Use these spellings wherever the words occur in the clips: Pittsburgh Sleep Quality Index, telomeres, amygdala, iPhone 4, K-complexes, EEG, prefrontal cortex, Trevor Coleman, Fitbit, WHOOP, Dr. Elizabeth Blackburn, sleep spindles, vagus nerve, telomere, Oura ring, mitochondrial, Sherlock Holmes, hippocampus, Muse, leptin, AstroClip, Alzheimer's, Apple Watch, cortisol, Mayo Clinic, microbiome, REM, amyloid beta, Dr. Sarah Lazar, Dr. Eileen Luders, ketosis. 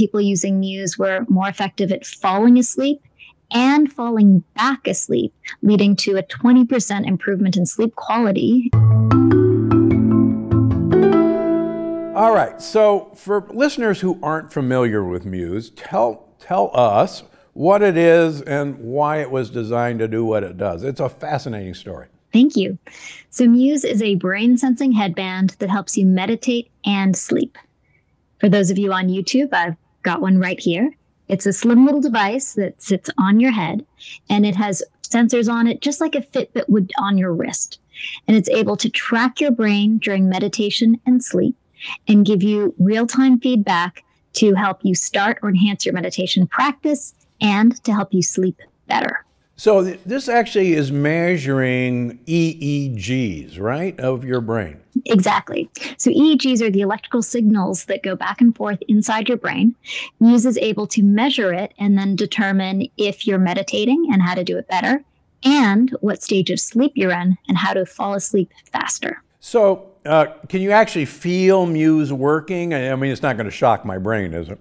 people using Muse were more effective at falling asleep and falling back asleep, leading to a 20% improvement in sleep quality. All right, so for listeners who aren't familiar with Muse, tell us what it is and why it was designed to do what it does. It's a fascinating story. Thank you. So Muse is a brain-sensing headband that helps you meditate and sleep. For those of you on YouTube, I've got one right here. It's a slim little device that sits on your head, and it has sensors on it just like a Fitbit would on your wrist. And it's able to track your brain during meditation and sleep and give you real-time feedback to help you start or enhance your meditation practice and to help you sleep better. So this actually is measuring EEGs, right, of your brain? Exactly. So EEGs are the electrical signals that go back and forth inside your brain. Muse is able to measure it and then determine if you're meditating and how to do it better, and what stage of sleep you're in and how to fall asleep faster. So can you actually feel Muse working? I mean, it's not going to shock my brain, is it?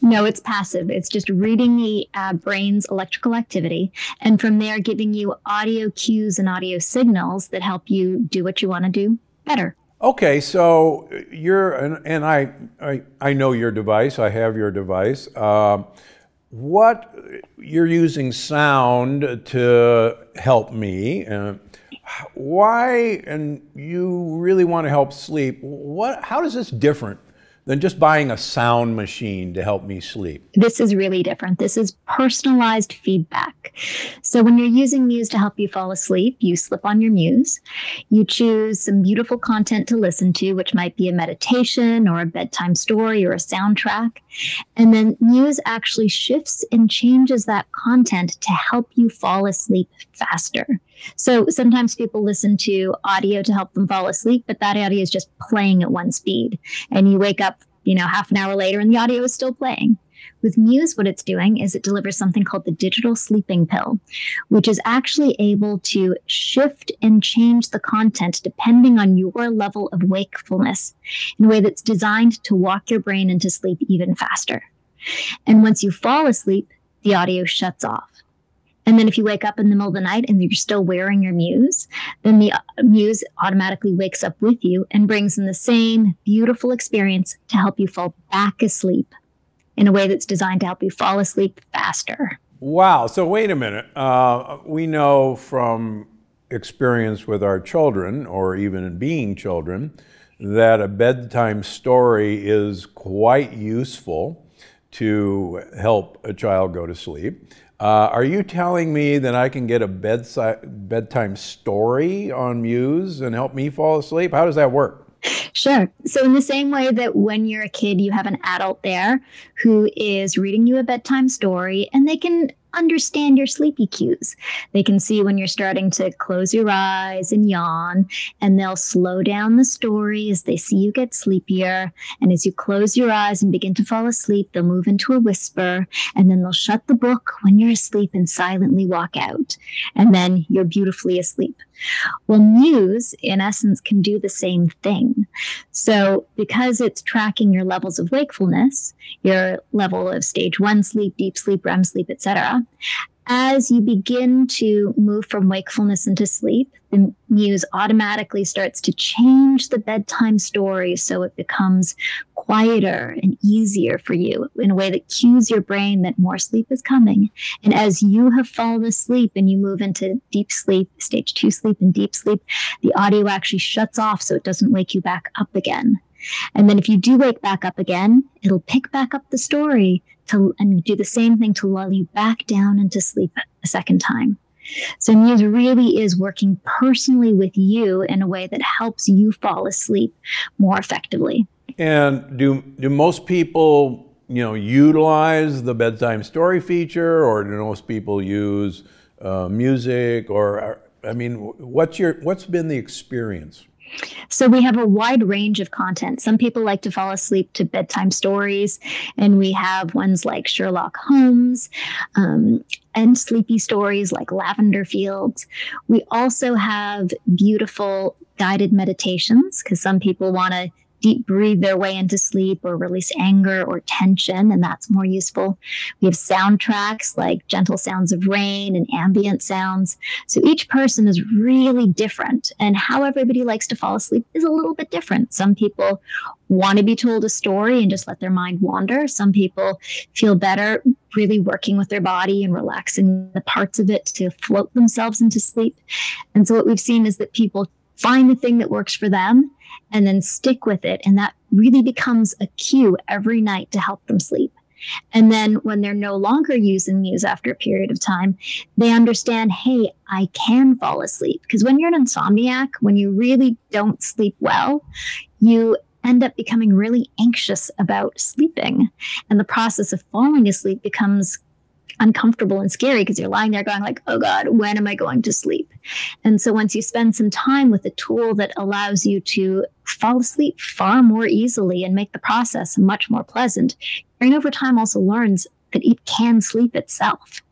No, it's passive. It's just reading the brain's electrical activity, and from there giving you audio cues and audio signals that help you do what you want to do better. Okay, so you're, and I know your device. I have your device. You're using sound to help me. Why, and you really want to help sleep, how is this different than just buying a sound machine to help me sleep? This is really different. This is personalized feedback. So when you're using Muse to help you fall asleep, you slip on your Muse, you choose some beautiful content to listen to, which might be a meditation or a bedtime story or a soundtrack. And then Muse actually shifts and changes that content to help you fall asleep faster. So sometimes people listen to audio to help them fall asleep, but that audio is just playing at one speed. And you wake up, you know, half an hour later and the audio is still playing. With Muse, what it's doing is it delivers something called the digital sleeping pill, which is actually able to shift and change the content depending on your level of wakefulness in a way that's designed to walk your brain into sleep even faster. And once you fall asleep, the audio shuts off. And then if you wake up in the middle of the night and you're still wearing your Muse, then the Muse automatically wakes up with you and brings in the same beautiful experience to help you fall back asleep in a way that's designed to help you fall asleep faster. Wow. So wait a minute. We know from experience with our children, or even being children, that a bedtime story is quite useful to help a child go to sleep. Are you telling me that I can get a bedtime story on Muse and help me fall asleep? How does that work? Sure. So in the same way that when you're a kid, you have an adult there who is reading you a bedtime story, and they can understand your sleepy cues. They can see when you're starting to close your eyes and yawn, and they'll slow down the story as they see you get sleepier. And as you close your eyes and begin to fall asleep, they'll move into a whisper, and then they'll shut the book when you're asleep and silently walk out. And then you're beautifully asleep. Well, Muse, in essence, can do the same thing. So because it's tracking your levels of wakefulness, your level of stage 1 sleep, deep sleep, REM sleep, etc., as you begin to move from wakefulness into sleep, the Muse automatically starts to change the bedtime story so it becomes quieter and easier for you in a way that cues your brain that more sleep is coming. And as you have fallen asleep and you move into deep sleep, stage 2 sleep and deep sleep, the audio actually shuts off so it doesn't wake you back up again. And then if you do wake back up again, it'll pick back up the story and do the same thing to lull you back down into sleep a second time. So Muse really is working personally with you in a way that helps you fall asleep more effectively. And do most people, you know, utilize the bedtime story feature, or do most people use music? Or, I mean, what's been the experience? So we have a wide range of content. Some people like to fall asleep to bedtime stories, and we have ones like Sherlock Holmes and sleepy stories like Lavender Fields. We also have beautiful guided meditations because some people want to deep breathe their way into sleep or release anger or tension, and that's more useful. We have soundtracks like gentle sounds of rain and ambient sounds. So each person is really different, and how everybody likes to fall asleep is a little bit different. Some people want to be told a story and just let their mind wander. Some people feel better really working with their body and relaxing the parts of it to float themselves into sleep. And so what we've seen is that people find the thing that works for them and then stick with it. And that really becomes a cue every night to help them sleep. And then when they're no longer using Muse after a period of time, they understand, hey, I can fall asleep. Because when you're an insomniac, when you really don't sleep well, you end up becoming really anxious about sleeping. And the process of falling asleep becomes uncomfortable and scary because you're lying there going like, oh God, when am I going to sleep? And so once you spend some time with a tool that allows you to fall asleep far more easily and make the process much more pleasant, brain over time also learns that it can sleep itself.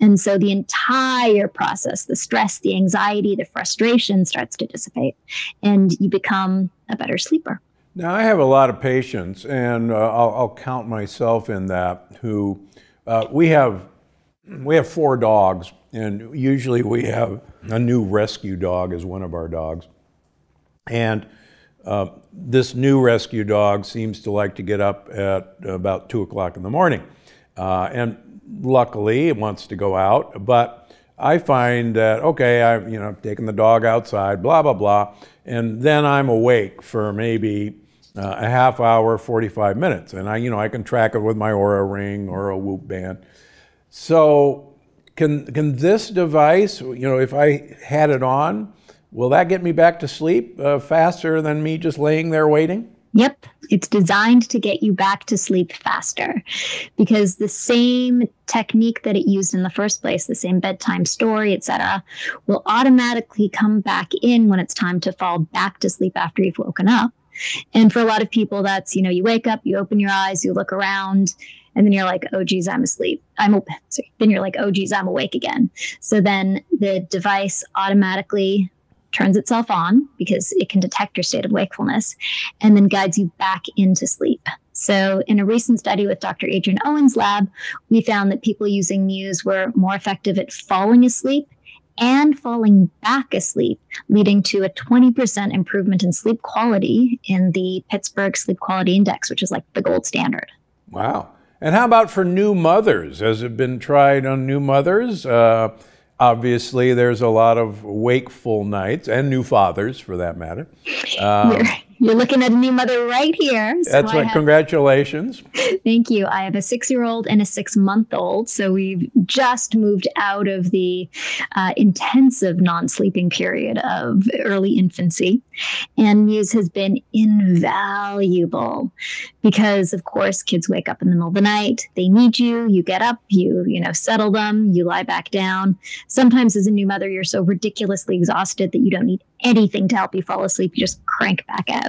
And so the entire process, the stress, the anxiety, the frustration starts to dissipate and you become a better sleeper. Now, I have a lot of patients, and I'll count myself in that, who we have four dogs, and usually we have a new rescue dog as one of our dogs. And this new rescue dog seems to like to get up at about 2 o'clock in the morning. And luckily it wants to go out, but I find that, okay, I've taken the dog outside, blah, blah, blah, and then I'm awake for maybe a half hour, 45 minutes. And I can track it with my Oura ring or a WHOOP band. So can this device, if I had it on, will that get me back to sleep faster than me just laying there waiting? Yep. It's designed to get you back to sleep faster because the same technique that it used in the first place, the same bedtime story, etc., will automatically come back in when it's time to fall back to sleep after you've woken up. And for a lot of people, that's, you wake up, you open your eyes, you look around, and then you're like, oh, geez, I'm asleep. Then you're like, oh, geez, I'm awake again. So then the device automatically turns itself on because it can detect your state of wakefulness and then guides you back into sleep. So in a recent study with Dr. Adrian Owen's lab, we found that people using Muse were more effective at falling asleep and falling back asleep, leading to a 20% improvement in sleep quality in the Pittsburgh Sleep Quality Index, which is like the gold standard. Wow. And how about for new mothers? Has it been tried on new mothers? Obviously, there's a lot of wakeful nights, and new fathers, for that matter. You're looking at a new mother right here. So that's right. Congratulations. Thank you. I have a 6-year-old and a 6-month-old. So we've just moved out of the intensive non-sleeping period of early infancy. And Muse has been invaluable because, of course, kids wake up in the middle of the night. They need you. You get up. You settle them. You lie back down. Sometimes as a new mother, you're so ridiculously exhausted that you don't need anything to help you fall asleep. You just crank back out.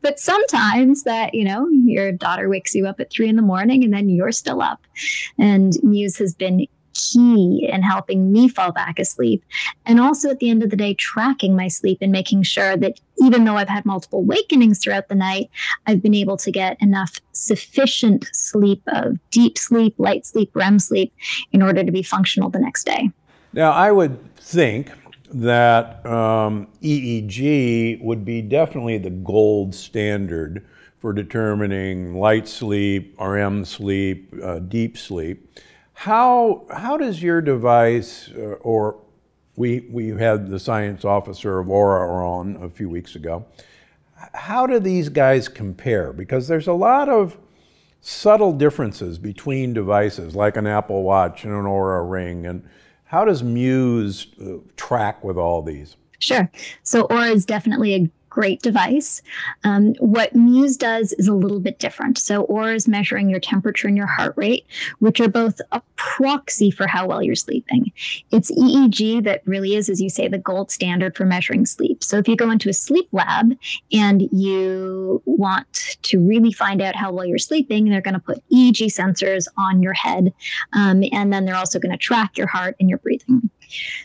But sometimes that, your daughter wakes you up at 3 in the morning and then you're still up. And Muse has been key in helping me fall back asleep. And also at the end of the day, tracking my sleep and making sure that even though I've had multiple awakenings throughout the night, I've been able to get enough sufficient sleep of deep sleep, light sleep, REM sleep in order to be functional the next day. Now, I would think that EEG would be definitely the gold standard for determining light sleep, REM sleep, deep sleep. How does your device, or we had the science officer of Oura on a few weeks ago, how do these guys compare? Because there's a lot of subtle differences between devices, like an Apple Watch and an Oura ring, and how does Muse track with all these? Sure. So Oura is definitely a great device. What Muse does is a little bit different. So Oura is measuring your temperature and your heart rate, which are both a proxy for how well you're sleeping. It's EEG that really is, as you say, the gold standard for measuring sleep. So if you go into a sleep lab and you want to really find out how well you're sleeping, they're going to put EEG sensors on your head. And then they're also going to track your heart and your breathing.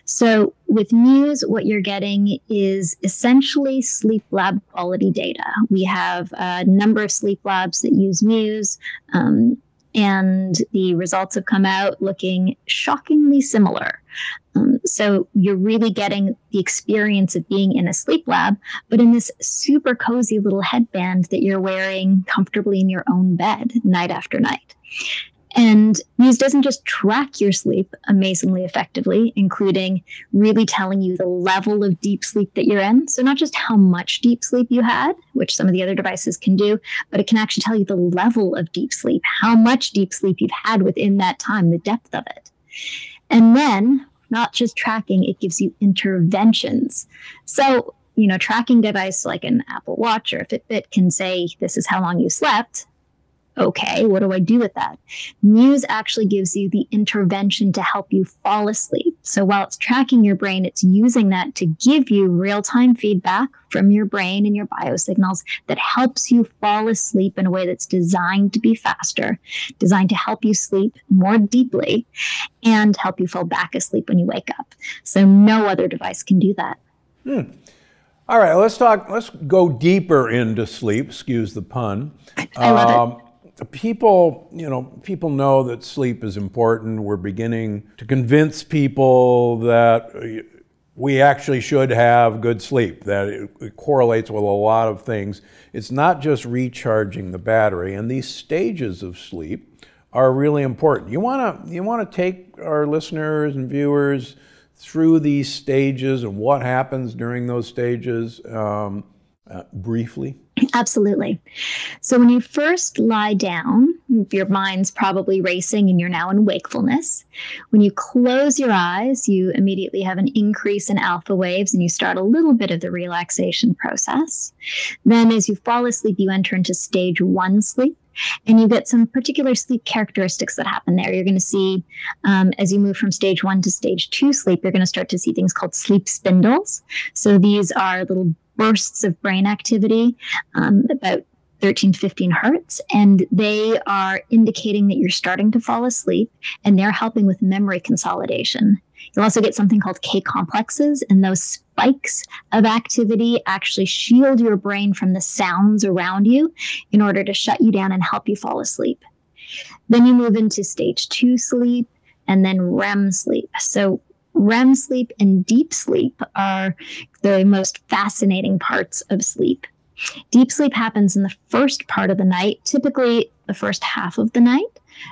So with Muse, what you're getting is essentially sleep lab quality data. We have a number of sleep labs that use Muse, and the results have come out looking shockingly similar. So you're really getting the experience of being in a sleep lab, but in this super cozy little headband that you're wearing comfortably in your own bed night after night. And Muse doesn't just track your sleep amazingly effectively, including really telling you the level of deep sleep that you're in. So not just how much deep sleep you had, which some of the other devices can do, but it can actually tell you the level of deep sleep, how much deep sleep you've had within that time, the depth of it. And then not just tracking, it gives you interventions. So, you know, tracking device like an Apple Watch or a Fitbit can say, this is how long you slept. Okay, what do I do with that? Muse actually gives you the intervention to help you fall asleep. So while it's tracking your brain, it's using that to give you real-time feedback from your brain and your biosignals that helps you fall asleep in a way that's designed to be faster, designed to help you sleep more deeply, and help you fall back asleep when you wake up. So no other device can do that. All right, let's go deeper into sleep, excuse the pun. I love it. People know that sleep is important. We're beginning to convince people that we actually should have good sleep, that it correlates with a lot of things. It's not just recharging the battery, and these stages of sleep are really important. You wanna take our listeners and viewers through these stages and what happens during those stages briefly? Absolutely. So when you first lie down, your mind's probably racing and you're now in wakefulness. When you close your eyes, you immediately have an increase in alpha waves and you start a little bit of the relaxation process. Then as you fall asleep, you enter into stage 1 sleep. And you get some particular sleep characteristics that happen there. You're going to see, as you move from stage 1 to stage 2 sleep, you're going to start to see things called sleep spindles. So these are little bursts of brain activity, about 13 to 15 hertz, and they are indicating that you're starting to fall asleep, and they're helping with memory consolidation. You'll also get something called K-complexes, and those spikes of activity actually shield your brain from the sounds around you in order to shut you down and help you fall asleep. Then you move into stage 2 sleep and then REM sleep. So REM sleep and deep sleep are the most fascinating parts of sleep. Deep sleep happens in the first part of the night, typically the first half of the night.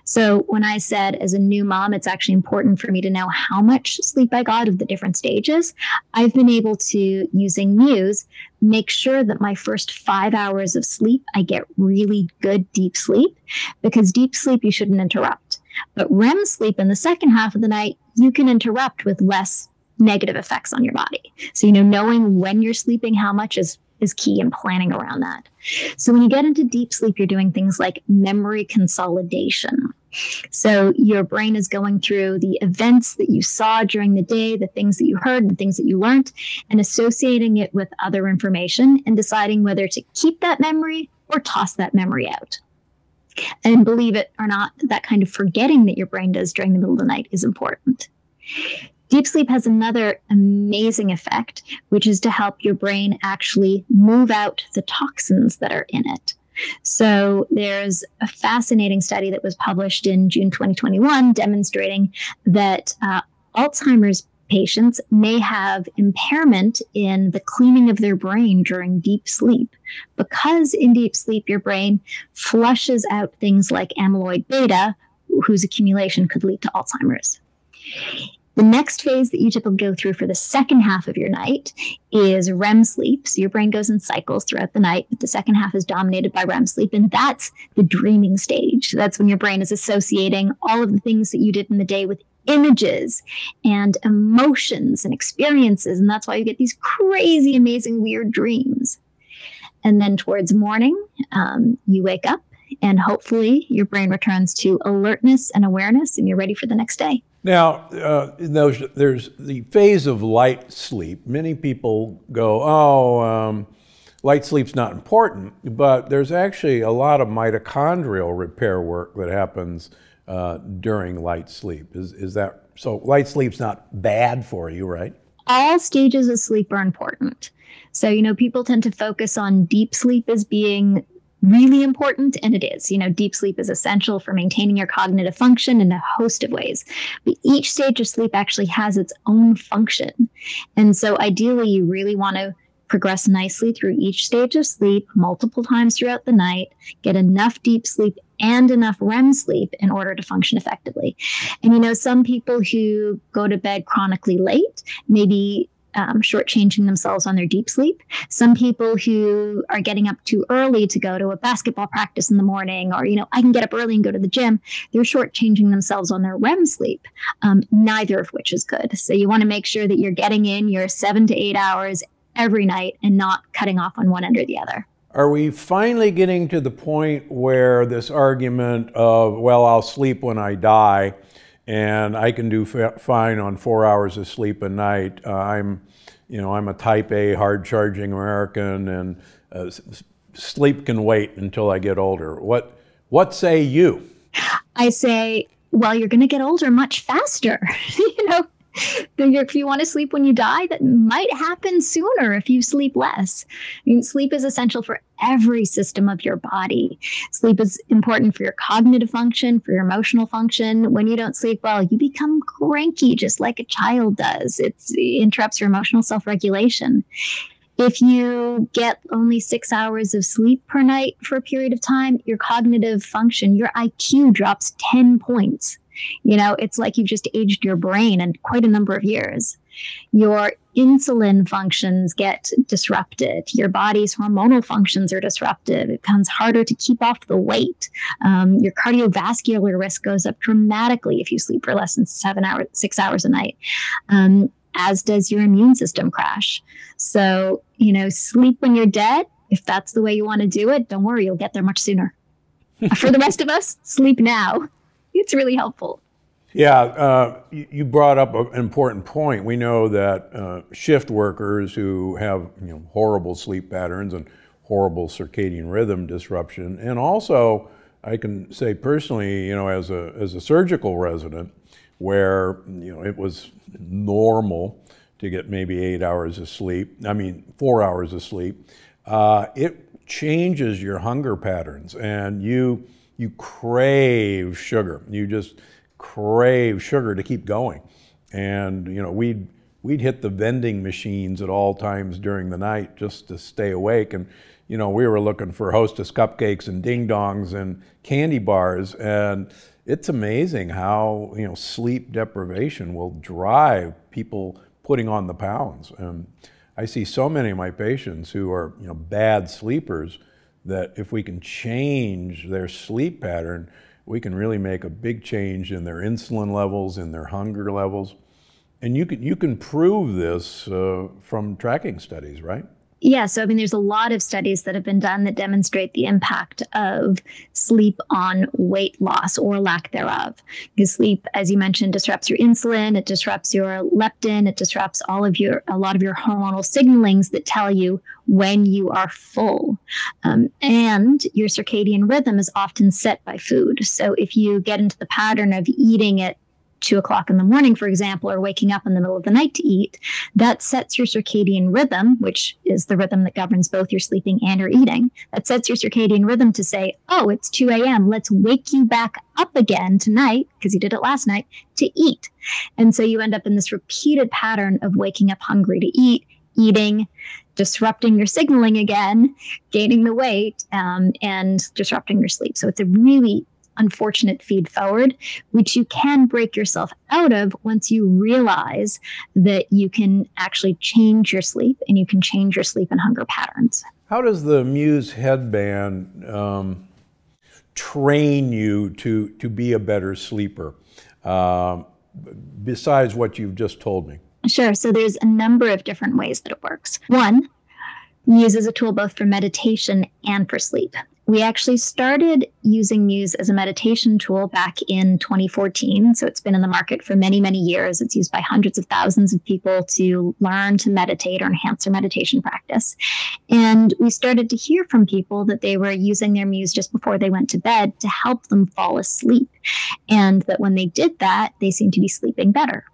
So when I said as a new mom, it's actually important for me to know how much sleep I got of the different stages, I've been able to, using Muse, make sure that my first 5 hours of sleep, I get really good deep sleep, because deep sleep you shouldn't interrupt. But REM sleep in the second half of the night, you can interrupt with less negative effects on your body. So, you know, knowing when you're sleeping, how much is key in planning around that. So when you get into deep sleep, you're doing things like memory consolidation. So your brain is going through the events that you saw during the day, the things that you heard, the things that you learned, and associating it with other information and deciding whether to keep that memory or toss that memory out. And believe it or not, that kind of forgetting that your brain does during the middle of the night is important. Deep sleep has another amazing effect, which is to help your brain actually move out the toxins that are in it. So there's a fascinating study that was published in June 2021 demonstrating that Alzheimer's patients may have impairment in the cleaning of their brain during deep sleep, because in deep sleep, your brain flushes out things like amyloid beta, whose accumulation could lead to Alzheimer's. The next phase that you typically go through for the second half of your night is REM sleep. So your brain goes in cycles throughout the night, but the second half is dominated by REM sleep, and that's the dreaming stage. That's when your brain is associating all of the things that you did in the day with images and emotions and experiences, and that's why you get these crazy, amazing, weird dreams. And then towards morning, you wake up, and hopefully your brain returns to alertness and awareness, and you're ready for the next day. Now, there's the phase of light sleep. Many people go, light sleep's not important, but there's actually a lot of mitochondrial repair work that happens during light sleep. Is that So light sleep's not bad for you, right? All stages of sleep are important. So, you know, people tend to focus on deep sleep as being really important, and it is. You know, deep sleep is essential for maintaining your cognitive function in a host of ways. But each stage of sleep actually has its own function. And so ideally, you really want to progress nicely through each stage of sleep multiple times throughout the night, get enough deep sleep and enough REM sleep in order to function effectively. And, you know, some people who go to bed chronically late maybe shortchanging themselves on their deep sleep. Some people who are getting up too early to go to a basketball practice in the morning, or, you know, I can get up early and go to the gym, they're shortchanging themselves on their REM sleep, neither of which is good. So you want to make sure that you're getting in your 7 to 8 hours every night and not cutting off on one end or the other. Are we finally getting to the point where this argument of, well, I'll sleep when I die, and I can do fine on 4 hours of sleep a night. I'm a type A, hard-charging American, and sleep can wait until I get older. What say you? I say, well, you're going to get older much faster, you know? If you want to sleep when you die, that might happen sooner if you sleep less. I mean, sleep is essential for every system of your body. Sleep is important for your cognitive function, for your emotional function. When you don't sleep well, you become cranky, just like a child does. It interrupts your emotional self-regulation. If you get only 6 hours of sleep per night for a period of time, your cognitive function, your IQ drops 10 points. You know, it's like you've just aged your brain in quite a number of years. Your insulin functions get disrupted. Your body's hormonal functions are disrupted. It becomes harder to keep off the weight. Your cardiovascular risk goes up dramatically if you sleep for less than 6 hours a night, as does your immune system crash. So, you know, sleep when you're dead. If that's the way you want to do it, don't worry, you'll get there much sooner. For the rest of us, sleep now. It's really helpful. Yeah, you brought up an important point. We know that shift workers who have horrible sleep patterns and horrible circadian rhythm disruption, and also I can say personally, as a surgical resident, where it was normal to get maybe 8 hours of sleep. I mean, 4 hours of sleep. It changes your hunger patterns, and you crave sugar. You just crave sugar to keep going. And we'd hit the vending machines at all times during the night just to stay awake. And we were looking for Hostess cupcakes and ding-dongs and candy bars. And it's amazing how sleep deprivation will drive people putting on the pounds. And I see so many of my patients who are bad sleepers, that if we can change their sleep pattern, we can really make a big change in their insulin levels, in their hunger levels. And you can prove this from tracking studies, right? Yeah, so I mean, there's a lot of studies that have been done that demonstrate the impact of sleep on weight loss or lack thereof. Because sleep, as you mentioned, disrupts your insulin, it disrupts your leptin, it disrupts a lot of your hormonal signalings that tell you when you are full. And your circadian rhythm is often set by food. So if you get into the pattern of eating at 2 o'clock in the morning, for example, or waking up in the middle of the night to eat, that sets your circadian rhythm, which is the rhythm that governs both your sleeping and your eating. That sets your circadian rhythm to say, oh, it's 2 a.m. Let's wake you back up again tonight, because you did it last night, to eat. And so you end up in this repeated pattern of waking up hungry to eat, eating, disrupting your signaling again, gaining the weight, and disrupting your sleep. So it's a really unfortunate feed forward, which you can break yourself out of once you realize that you can actually change your sleep, and you can change your sleep and hunger patterns. How does the Muse headband train you to be a better sleeper, besides what you've just told me? Sure. So there's a number of different ways that it works. One, Muse is a tool both for meditation and for sleep. We actually started using Muse as a meditation tool back in 2014. So it's been in the market for many, many years. It's used by hundreds of thousands of people to learn to meditate or enhance their meditation practice. And we started to hear from people that they were using their Muse just before they went to bed to help them fall asleep. And that when they did that, they seemed to be sleeping better.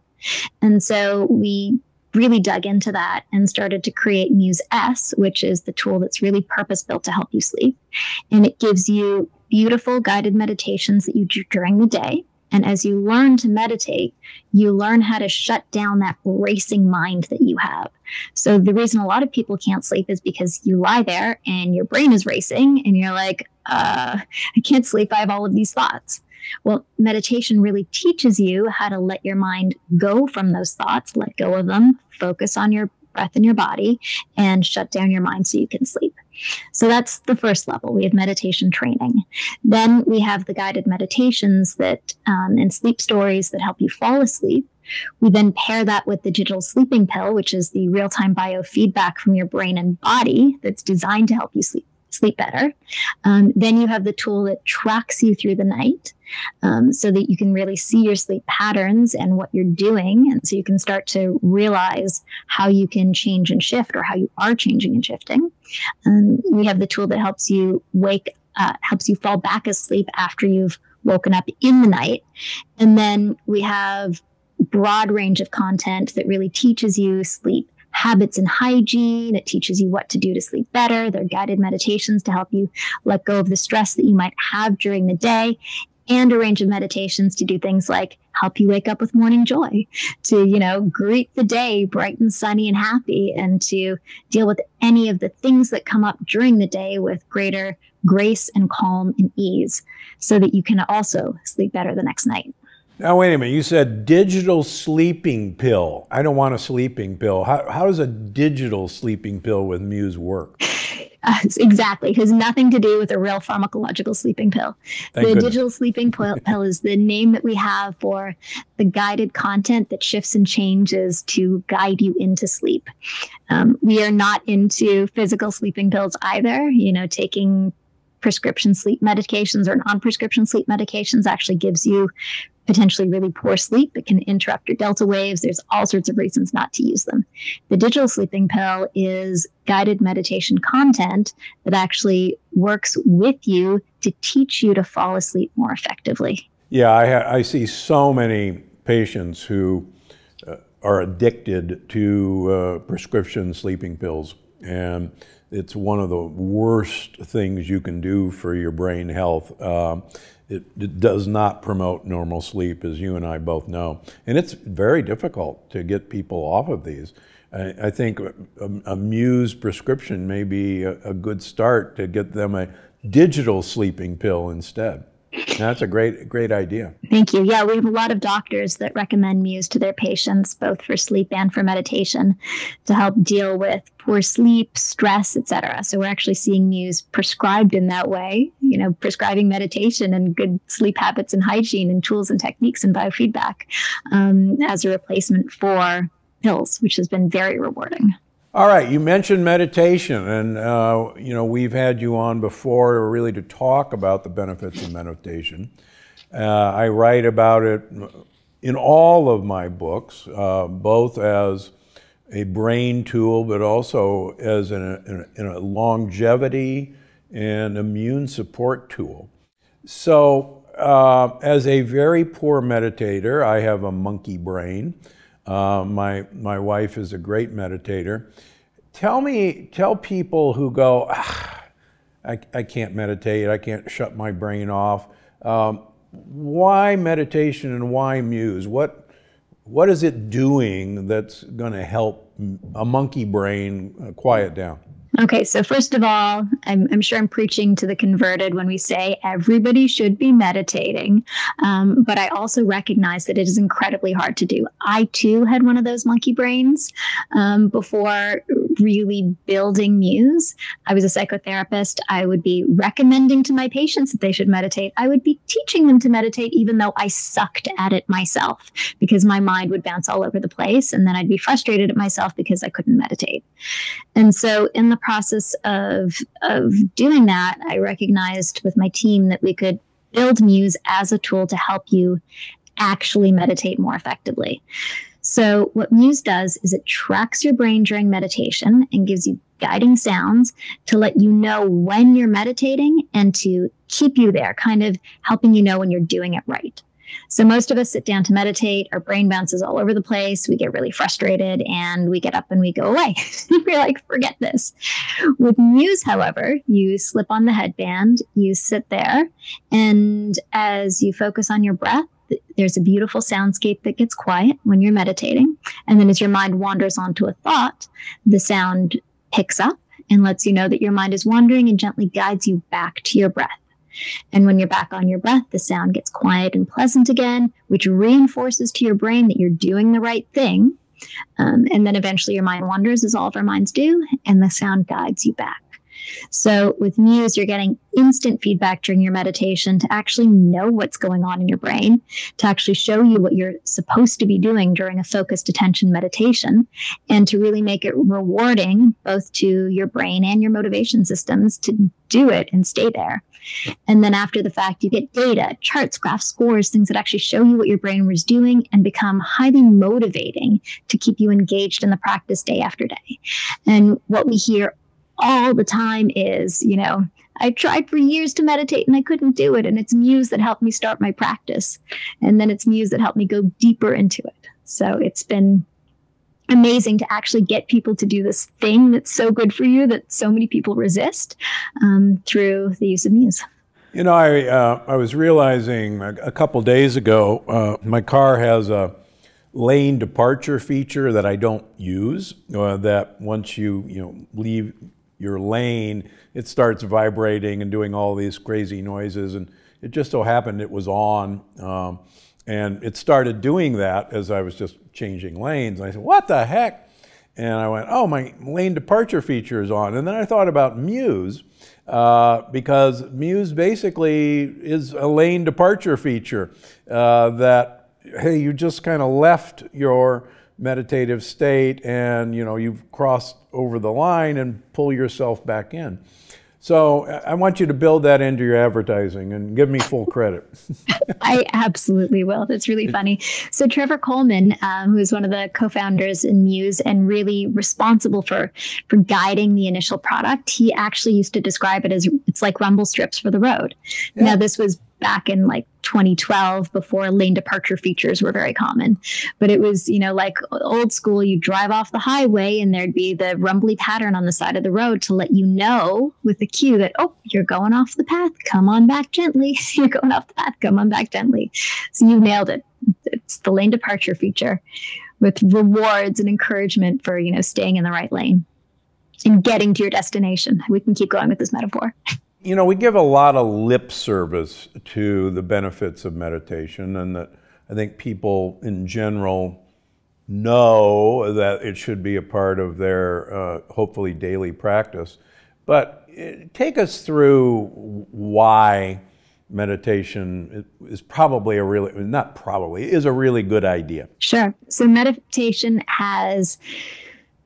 And so we really dug into that and started to create Muse S, which is the tool that's really purpose-built to help you sleep. And it gives you beautiful guided meditations that you do during the day. And as you learn to meditate, you learn how to shut down that racing mind that you have. So the reason a lot of people can't sleep is because you lie there and your brain is racing and you're like, I can't sleep. I have all of these thoughts. Well, meditation really teaches you how to let your mind go from those thoughts, let go of them, focus on your breath and your body, and shut down your mind so you can sleep. So that's the first level. We have meditation training. Then we have the guided meditations that and sleep stories that help you fall asleep. We then pair that with the digital sleeping pill, which is the real-time biofeedback from your brain and body that's designed to help you sleep better. Then you have the tool that tracks you through the night so that you can really see your sleep patterns and what you're doing. And so you can start to realize how you can change and shift or how you are changing and shifting. We have the tool that helps you helps you fall back asleep after you've woken up in the night. And then we have a broad range of content that really teaches you sleep habits and hygiene. It teaches you what to do to sleep better. There are guided meditations to help you let go of the stress that you might have during the day, and a range of meditations to do things like help you wake up with morning joy, to, greet the day bright and sunny and happy, and to deal with any of the things that come up during the day with greater grace and calm and ease so that you can also sleep better the next night. Now, wait a minute. You said digital sleeping pill. I don't want a sleeping pill. How does a digital sleeping pill with Muse work? Exactly. It has nothing to do with a real pharmacological sleeping pill. Thank goodness. Digital sleeping pill is the name that we have for the guided content that shifts and changes to guide you into sleep. We are not into physical sleeping pills either, taking prescription sleep medications or non-prescription sleep medications actually gives you potentially really poor sleep. It can interrupt your delta waves. There's all sorts of reasons not to use them. The digital sleeping pill is guided meditation content that actually works with you to teach you to fall asleep more effectively. Yeah, I see so many patients who are addicted to prescription sleeping pills, and it's one of the worst things you can do for your brain health. It does not promote normal sleep, as you and I both know. And it's very difficult to get people off of these. I think a Muse prescription may be a good start to get them a digital sleeping pill instead. That's a great idea. Thank you. Yeah, we have a lot of doctors that recommend Muse to their patients, both for sleep and for meditation, to help deal with poor sleep, stress, etc. So we're actually seeing Muse prescribed in that way, prescribing meditation and good sleep habits and hygiene and tools and techniques and biofeedback as a replacement for pills, which has been very rewarding. All right, you mentioned meditation, and we've had you on before really to talk about the benefits of meditation. I write about it in all of my books, both as a brain tool, but also as in a longevity and immune support tool. So as a very poor meditator, I have a monkey brain. My wife is a great meditator. Tell people who go, I can't meditate, I can't shut my brain off. Why meditation and why Muse? What is it doing that's going to help a monkey brain quiet down? Okay, so first of all, I'm sure I'm preaching to the converted when we say everybody should be meditating, but I also recognize that it is incredibly hard to do. I, too, had one of those monkey brains before really building Muse. I was a psychotherapist. I would be recommending to my patients that they should meditate. I would be teaching them to meditate, even though I sucked at it myself, because my mind would bounce all over the place. And then I'd be frustrated at myself because I couldn't meditate. And so in the process of doing that, I recognized with my team that we could build Muse as a tool to help you actually meditate more effectively. So what Muse does is it tracks your brain during meditation and gives you guiding sounds to let you know when you're meditating and to keep you there, kind of helping you know when you're doing it right. So most of us sit down to meditate, our brain bounces all over the place, we get really frustrated, and we get up and we go away. We're like, forget this. With Muse, however, you slip on the headband, you sit there, and as you focus on your breath, there's a beautiful soundscape that gets quiet when you're meditating. And then as your mind wanders onto a thought, the sound picks up and lets you know that your mind is wandering and gently guides you back to your breath. And when you're back on your breath, the sound gets quiet and pleasant again, which reinforces to your brain that you're doing the right thing. And then eventually your mind wanders, as all of our minds do, and the sound guides you back. So with Muse, you're getting instant feedback during your meditation to actually know what's going on in your brain, to actually show you what you're supposed to be doing during a focused attention meditation, and to really make it rewarding both to your brain and your motivation systems to do it and stay there. And then after the fact, you get data, charts, graphs, scores, things that actually show you what your brain was doing and become highly motivating to keep you engaged in the practice day after day. And what we hear all the time is, you know, I tried for years to meditate and I couldn't do it. And it's Muse that helped me start my practice. And then it's Muse that helped me go deeper into it. So it's been amazing to actually get people to do this thing that's so good for you that so many people resist through the use of Muse. You know, I was realizing a couple days ago, my car has a lane departure feature that I don't use, that once you leave your lane, it starts vibrating and doing all these crazy noises. And it just so happened it was on. And it started doing that as I was just changing lanes. And I said, what the heck? And I went, oh, my lane departure feature is on. And then I thought about Muse, because Muse basically is a lane departure feature that, hey, you just kind of left your meditative state and, you know, you've crossed over the line and pull yourself back in. So I want you to build that into your advertising and give me full credit. I absolutely will. That's really funny. So Trevor Coleman, who is one of the co-founders in Muse and really responsible for guiding the initial product, he actually used to describe it as it's like rumble strips for the road. Yeah. Now, this was back in like 2012, before lane departure features were very common. But it was, you know, like old school, you drive off the highway and there'd be the rumbly pattern on the side of the road to let you know with the cue that, oh, you're going off the path, come on back gently. You're going off the path, come on back gently. So you nailed it. It's the lane departure feature with rewards and encouragement for, you know, staying in the right lane and getting to your destination. We can keep going with this metaphor. You know, we give a lot of lip service to the benefits of meditation, and that I think people in general know that it should be a part of their hopefully daily practice. But take us through why meditation is probably a really, not probably, is a really good idea. Sure. So meditation has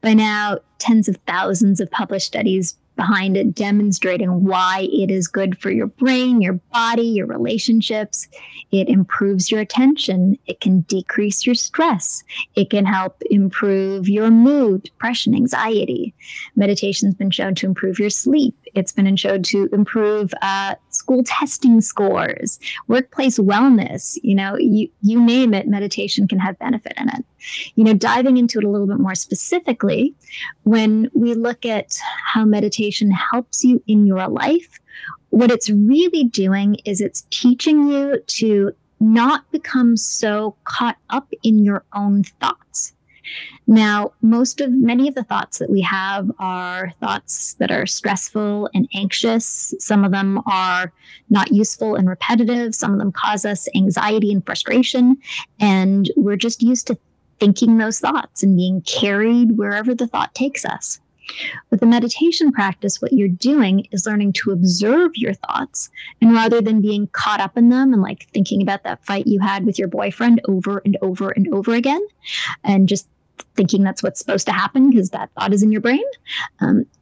by now tens of thousands of published studies behind it, demonstrating why it is good for your brain, your body, your relationships. It improves your attention. It can decrease your stress. It can help improve your mood, depression, anxiety. Meditation's been shown to improve your sleep. It's been shown to improve school testing scores, workplace wellness. You know, you name it, meditation can have benefit in it. You know, diving into it a little bit more specifically, when we look at how meditation helps you in your life, what it's really doing is it's teaching you to not become so caught up in your own thoughts. Now, many of the thoughts that we have are thoughts that are stressful and anxious. Some of them are not useful and repetitive. Some of them cause us anxiety and frustration. And we're just used to thinking those thoughts and being carried wherever the thought takes us. With the meditation practice, what you're doing is learning to observe your thoughts, and rather than being caught up in them and like thinking about that fight you had with your boyfriend over and over and over again, and just thinking that's what's supposed to happen because that thought is in your brain.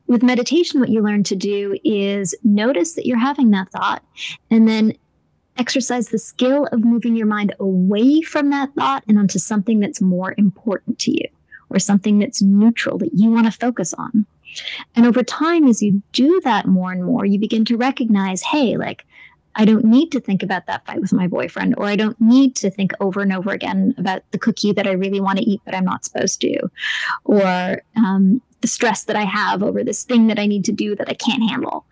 With meditation, what you learn to do is notice that you're having that thought, and then exercise the skill of moving your mind away from that thought and onto something that's more important to you, or something that's neutral that you want to focus on. And over time, as you do that more and more, you begin to recognize, hey, like, I don't need to think about that fight with my boyfriend, or I don't need to think over and over again about the cookie that I really want to eat, but I'm not supposed to, or the stress that I have over this thing that I need to do that I can't handle.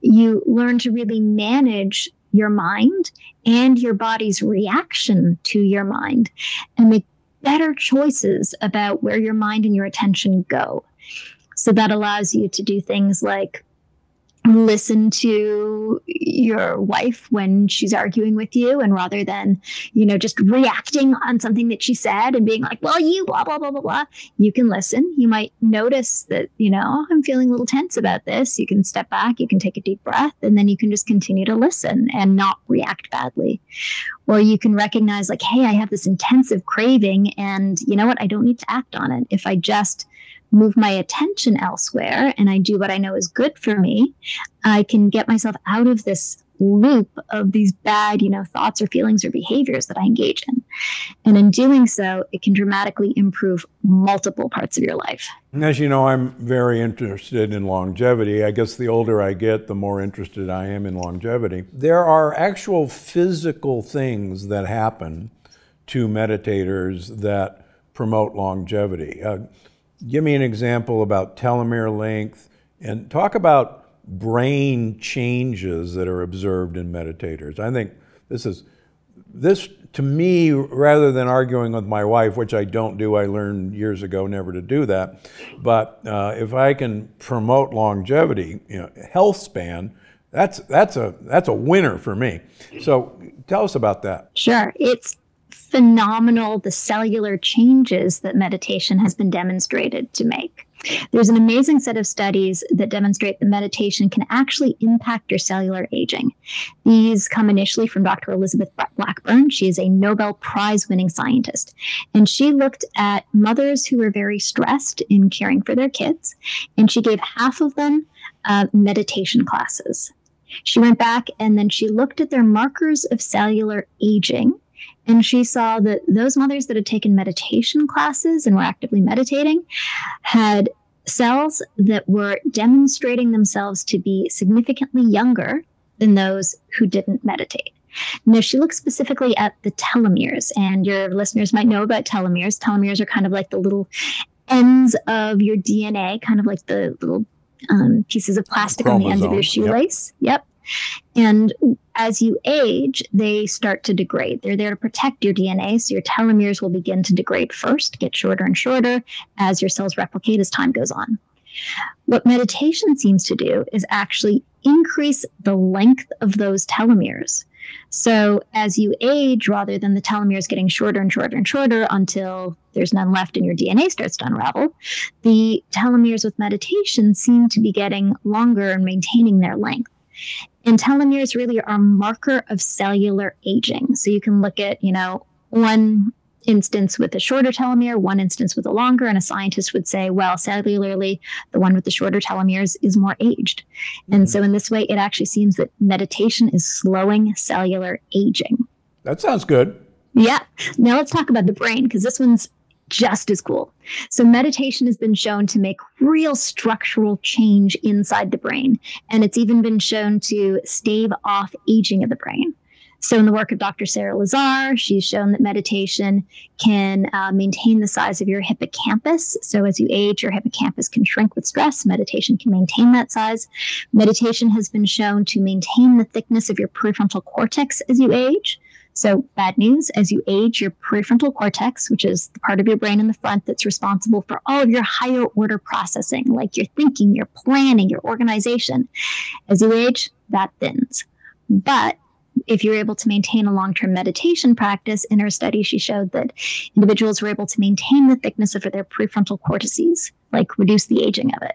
You learn to really manage your mind and your body's reaction to your mind, and make better choices about where your mind and your attention go. So that allows you to do things like listen to your wife when she's arguing with you, and rather than, you know, just reacting on something that she said and being like, well, you blah, blah, blah, blah, blah, you can listen. You might notice that, you know, I'm feeling a little tense about this. You can step back, you can take a deep breath, and then you can just continue to listen and not react badly. Or you can recognize like, hey, I have this intensive craving, and you know what? I don't need to act on it. If I just move my attention elsewhere and I do what I know is good for me, I can get myself out of this loop of these bad, you know, thoughts or feelings or behaviors that I engage in. And in doing so, it can dramatically improve multiple parts of your life. And as you know, I'm very interested in longevity. I guess the older I get, the more interested I am in longevity. There are actual physical things that happen to meditators that promote longevity. Give me an example about telomere length, and talk about brain changes that are observed in meditators. I think this to me, rather than arguing with my wife, which I don't do, I learned years ago never to do that. But if I can promote longevity, you know, health span, that's a winner for me. So tell us about that. Sure. It's phenomenal, the cellular changes that meditation has been demonstrated to make. There's an amazing set of studies that demonstrate that meditation can actually impact your cellular aging. These come initially from Dr. Elizabeth Blackburn. She is a Nobel Prize-winning scientist. And she looked at mothers who were very stressed in caring for their kids, and she gave half of them meditation classes. She went back and then she looked at their markers of cellular aging, and she saw that those mothers that had taken meditation classes and were actively meditating had cells that were demonstrating themselves to be significantly younger than those who didn't meditate. Now, she looked specifically at the telomeres, and your listeners might know about telomeres. Telomeres are kind of like the little ends of your DNA, kind of like the little pieces of plastic on the end of your shoelace. Yep. And as you age, they start to degrade. They're there to protect your DNA, so your telomeres will begin to degrade first, get shorter and shorter as your cells replicate as time goes on. What meditation seems to do is actually increase the length of those telomeres. So as you age, rather than the telomeres getting shorter and shorter and shorter until there's none left and your DNA starts to unravel, the telomeres with meditation seem to be getting longer and maintaining their length. And telomeres really are a marker of cellular aging. So you can look at, you know, one instance with a shorter telomere, one instance with a longer, and a scientist would say, well, cellularly, the one with the shorter telomeres is more aged. Mm-hmm. And so in this way, it actually seems that meditation is slowing cellular aging. That sounds good. Yeah. Now let's talk about the brain, because this one's just as cool. So meditation has been shown to make real structural change inside the brain. And it's even been shown to stave off aging of the brain. So in the work of Dr. Sarah Lazar, she's shown that meditation can maintain the size of your hippocampus. So as you age, your hippocampus can shrink with stress. Meditation can maintain that size. Meditation has been shown to maintain the thickness of your prefrontal cortex as you age. So bad news, as you age, your prefrontal cortex, which is the part of your brain in the front that's responsible for all of your higher order processing, like your thinking, your planning, your organization, as you age, that thins. But if you're able to maintain a long-term meditation practice, in her study, she showed that individuals were able to maintain the thickness of their prefrontal cortices, like reduce the aging of it.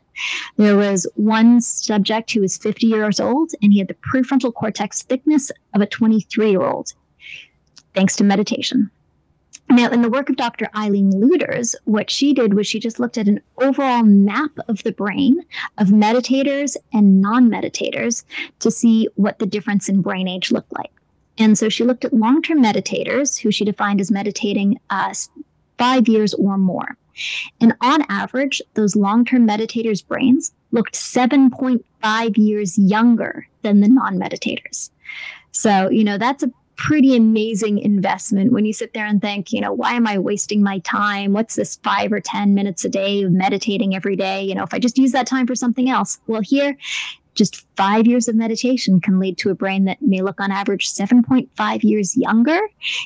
There was one subject who was 50 years old, and he had the prefrontal cortex thickness of a 23-year-old, thanks to meditation. Now, in the work of Dr. Eileen Luders, what she did was she just looked at an overall map of the brain of meditators and non-meditators to see what the difference in brain age looked like. And so she looked at long-term meditators, who she defined as meditating 5 years or more. And on average, those long-term meditators' brains looked 7.5 years younger than the non-meditators. So, you know, that's a pretty amazing investment when you sit there and think, you know, why am I wasting my time? What's this 5 or 10 minutes a day of meditating every day? You know, if I just use that time for something else. Well, here, just 5 years of meditation can lead to a brain that may look on average 7.5 years younger.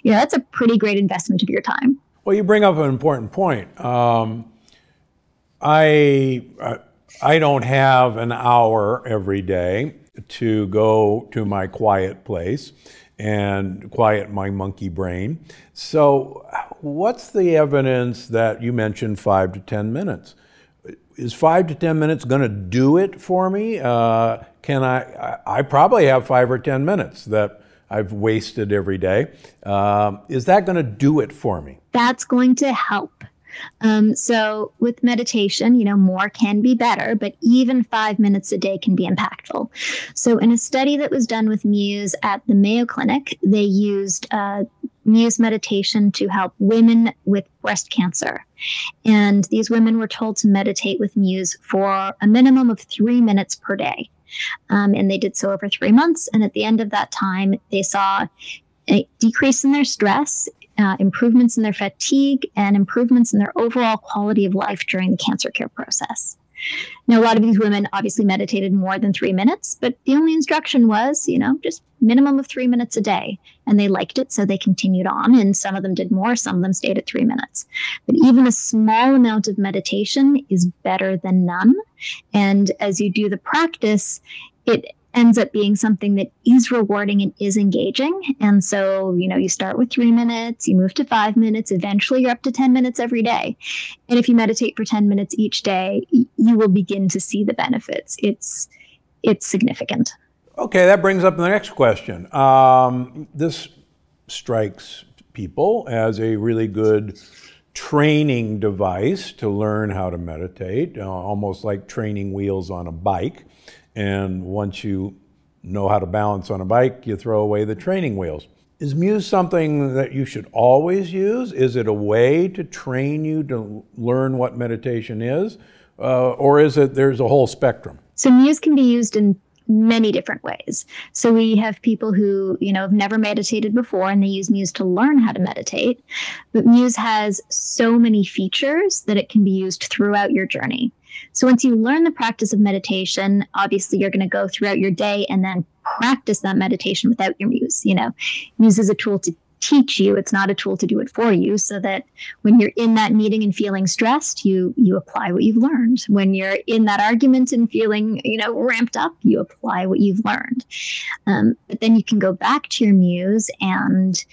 You know, that's a pretty great investment of your time. Well, you bring up an important point. I don't have an hour every day to go to my quiet place and quiet my monkey brain. So what's the evidence that you mentioned 5 to 10 minutes? Is 5 to 10 minutes going to do it for me? I probably have 5 or 10 minutes that I've wasted every day. Is that going to do it for me? That's going to help. So with meditation, you know, more can be better, but even 5 minutes a day can be impactful. So in a study that was done with Muse at the Mayo Clinic, they used Muse meditation to help women with breast cancer. And these women were told to meditate with Muse for a minimum of 3 minutes per day. And they did so over 3 months. And at the end of that time, they saw a decrease in their stress, improvements in their fatigue, and improvements in their overall quality of life during the cancer care process. Now, a lot of these women obviously meditated more than 3 minutes, but the only instruction was, you know, just minimum of 3 minutes a day. And they liked it, so they continued on. And some of them did more, some of them stayed at 3 minutes. But even a small amount of meditation is better than none. And as you do the practice, it ends up being something that is rewarding and is engaging. And so, you know, you start with 3 minutes, you move to 5 minutes, eventually you're up to 10 minutes every day. And if you meditate for 10 minutes each day, you will begin to see the benefits. It's significant. Okay, that brings up the next question. This strikes people as a really good training device to learn how to meditate, almost like training wheels on a bike. And once you know how to balance on a bike, you throw away the training wheels. Is Muse something that you should always use? Is it a way to train you to learn what meditation is? Or is it there's a whole spectrum? So Muse can be used in many different ways. So we have people who, you know, have never meditated before and they use Muse to learn how to meditate. But Muse has so many features that it can be used throughout your journey. So once you learn the practice of meditation, obviously you're going to go throughout your day and then practice that meditation without your Muse. You know, Muse is a tool to teach you. It's not a tool to do it for you, so that when you're in that meeting and feeling stressed, you apply what you've learned. When you're in that argument and feeling, you know, ramped up, you apply what you've learned. But then you can go back to your Muse and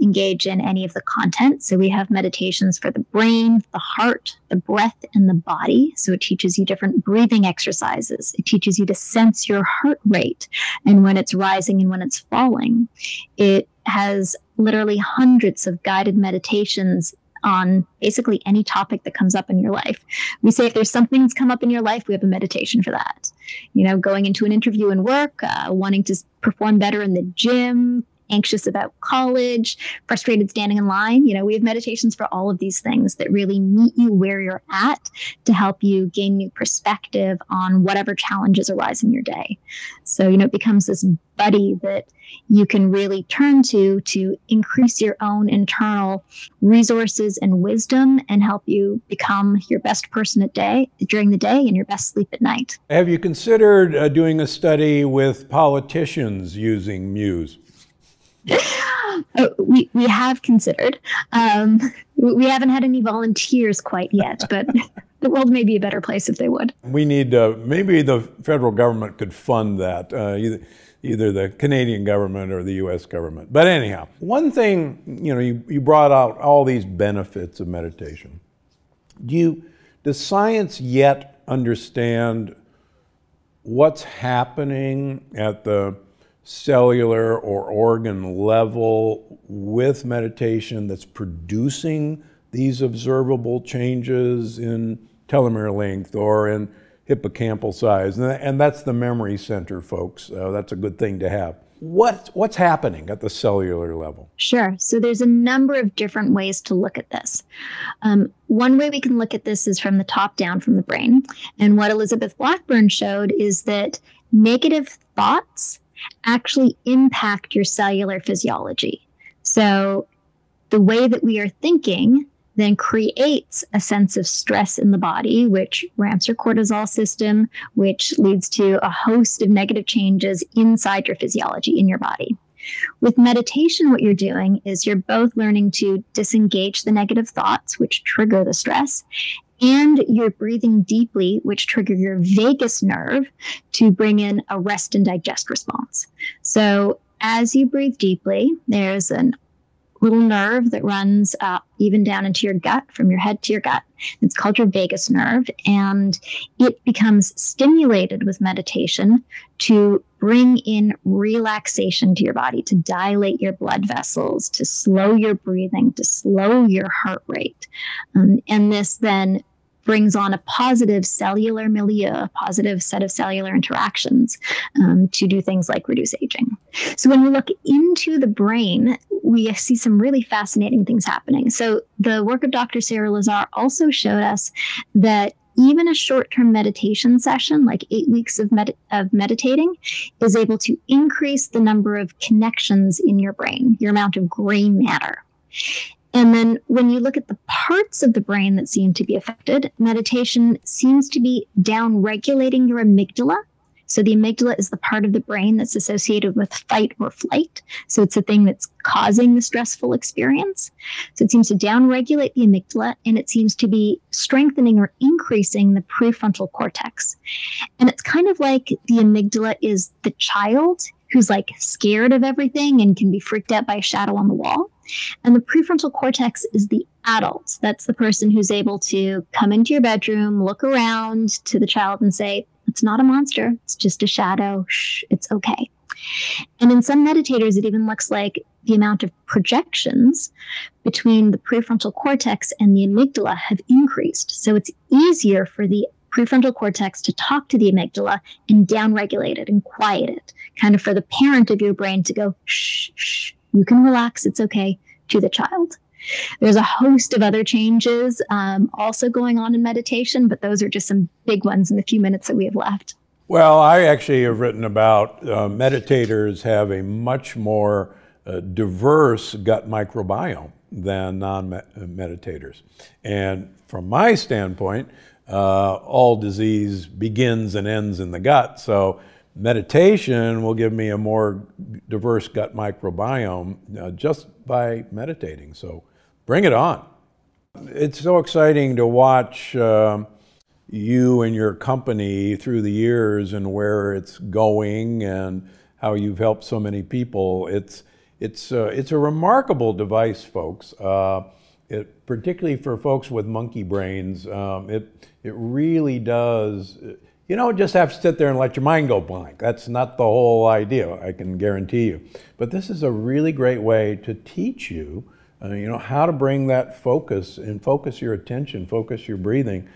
engage in any of the content. So we have meditations for the brain, the heart, the breath, and the body. So it teaches you different breathing exercises. It teaches you to sense your heart rate and when it's rising and when it's falling. It has literally hundreds of guided meditations on basically any topic that comes up in your life. We say if there's something that's come up in your life, we have a meditation for that. You know, going into an interview and work, wanting to perform better in the gym, anxious about college, frustrated standing in line. You know, we have meditations for all of these things that really meet you where you're at to help you gain new perspective on whatever challenges arise in your day. So, you know, it becomes this buddy that you can really turn to increase your own internal resources and wisdom and help you become your best person during the day and your best sleep at night. Have you considered doing a study with politicians using Muse? We have considered. We haven't had any volunteers quite yet, but the world may be a better place if they would. We need, maybe the federal government could fund that, either the Canadian government or the U.S. government. But anyhow, one thing, you know, you brought out all these benefits of meditation. Does science yet understand what's happening at the cellular or organ level with meditation that's producing these observable changes in telomere length or in hippocampal size? And that's the memory center, folks. That's a good thing to have. What's happening at the cellular level? Sure. So there's a number of different ways to look at this. One way we can look at this is from the top down, from the brain. And what Elizabeth Blackburn showed is that negative thoughts actually impact your cellular physiology. So the way that we are thinking then creates a sense of stress in the body, which ramps your cortisol system, which leads to a host of negative changes inside your physiology in your body. With meditation, what you're doing is you're both learning to disengage the negative thoughts, which trigger the stress, and you're breathing deeply, which trigger your vagus nerve to bring in a rest and digest response. So as you breathe deeply, there's a little nerve that runs even down into your gut, from your head to your gut. It's called your vagus nerve, and it becomes stimulated with meditation to bring in relaxation to your body, to dilate your blood vessels, to slow your breathing, to slow your heart rate. And this then brings on a positive cellular milieu, a positive set of cellular interactions to do things like reduce aging. So when we look into the brain, we see some really fascinating things happening. So the work of Dr. Sarah Lazar also showed us that even a short-term meditation session, like 8 weeks of meditating, is able to increase the number of connections in your brain, your amount of gray matter. And then when you look at the parts of the brain that seem to be affected, meditation seems to be down-regulating your amygdala. So the amygdala is the part of the brain that's associated with fight or flight. So it's the thing that's causing the stressful experience. So it seems to down-regulate the amygdala, and it seems to be strengthening or increasing the prefrontal cortex. And it's kind of like the amygdala is the child who's like scared of everything and can be freaked out by a shadow on the wall. And the prefrontal cortex is the adult. That's the person who's able to come into your bedroom, look around to the child and say, "It's not a monster. It's just a shadow. Shh, it's okay." And in some meditators, it even looks like the amount of projections between the prefrontal cortex and the amygdala have increased. So it's easier for the prefrontal cortex to talk to the amygdala and downregulate it and quiet it, kind of for the parent of your brain to go, "Shh, shh, you can relax. It's okay," to the child. There's a host of other changes also going on in meditation, but those are just some big ones in the few minutes that we have left. Well, I actually have written about meditators have a much more diverse gut microbiome than non-meditators. And from my standpoint, all disease begins and ends in the gut. So meditation will give me a more diverse gut microbiome just by meditating. So bring it on. It's so exciting to watch you and your company through the years and where it's going and how you've helped so many people. It's a remarkable device, folks. Particularly for folks with monkey brains, it really does. You don't just have to sit there and let your mind go blank. That's not the whole idea, I can guarantee you. But this is a really great way to teach you, you know, how to bring that focus and focus your attention, focus your breathing.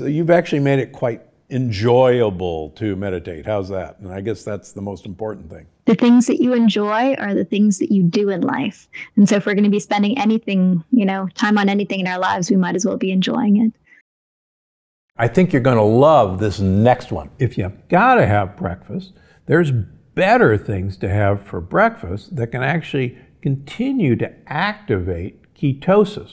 You've actually made it quite enjoyable to meditate. How's that? And I guess that's the most important thing. The things that you enjoy are the things that you do in life. And so if we're going to be spending anything, you know, time on anything in our lives, we might as well be enjoying it. I think you're going to love this next one. If you've got to have breakfast, there's better things to have for breakfast that can actually continue to activate ketosis.